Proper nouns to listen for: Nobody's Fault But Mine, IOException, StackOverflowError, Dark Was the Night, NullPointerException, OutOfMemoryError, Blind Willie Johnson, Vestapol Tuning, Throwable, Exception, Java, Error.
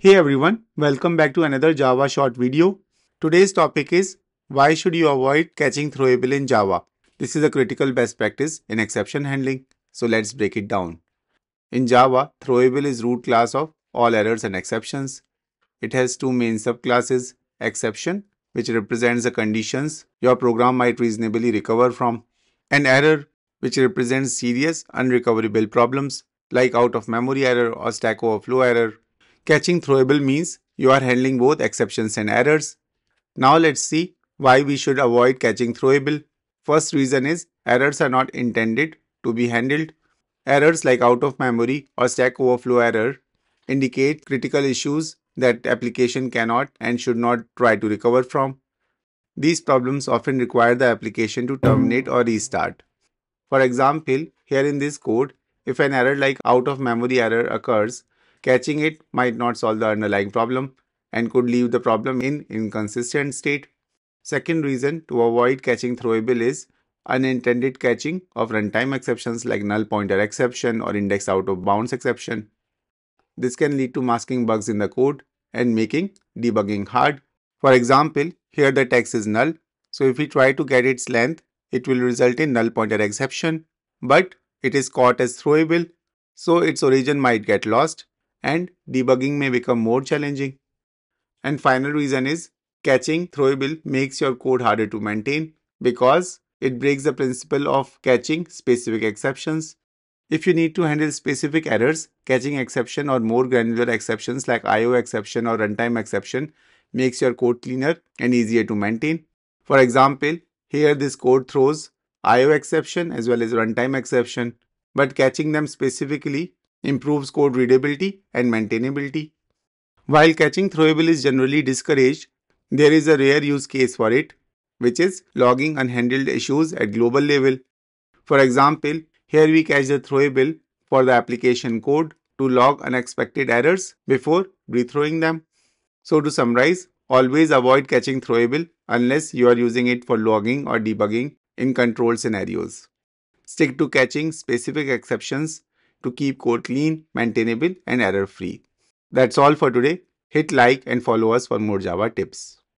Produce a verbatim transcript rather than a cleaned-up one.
Hey everyone, welcome back to another Java short video. Today's topic is why should you avoid catching throwable in Java? This is a critical best practice in exception handling. So let's break it down. In Java, throwable is root class of all errors and exceptions. It has two main subclasses, exception, which represents the conditions your program might reasonably recover from, and error, which represents serious unrecoverable problems like out of memory error or stack overflow error. Catching throwable means you are handling both exceptions and errors. Now let's see why we should avoid catching throwable. First reason is errors are not intended to be handled. Errors like out of memory or stack overflow error indicate critical issues that application cannot and should not try to recover from. These problems often require the application to terminate or restart. For example, here in this code, if an error like out of memory error occurs, catching it might not solve the underlying problem and could leave the problem in inconsistent state. Second reason to avoid catching throwable is unintended catching of runtime exceptions like null pointer exception or index out of bounds exception. This can lead to masking bugs in the code and making debugging hard. For example, here the text is null, so if we try to get its length, it will result in null pointer exception, but it is caught as throwable, so its origin might get lost and debugging may become more challenging. And final reason is catching throwable makes your code harder to maintain because it breaks the principle of catching specific exceptions. If you need to handle specific errors, catching exception or more granular exceptions like I O exception or runtime exception makes your code cleaner and easier to maintain. For example, here this code throws I O exception as well as runtime exception, but catching them specifically improves code readability and maintainability. While catching throwable is generally discouraged, there is a rare use case for it, which is logging unhandled issues at global level. For example, here we catch the throwable for the application code to log unexpected errors before rethrowing them. So to summarize, always avoid catching throwable unless you are using it for logging or debugging in controlled scenarios. Stick to catching specific exceptions to keep code clean, maintainable, and error-free. That's all for today. Hit like and follow us for more Java tips.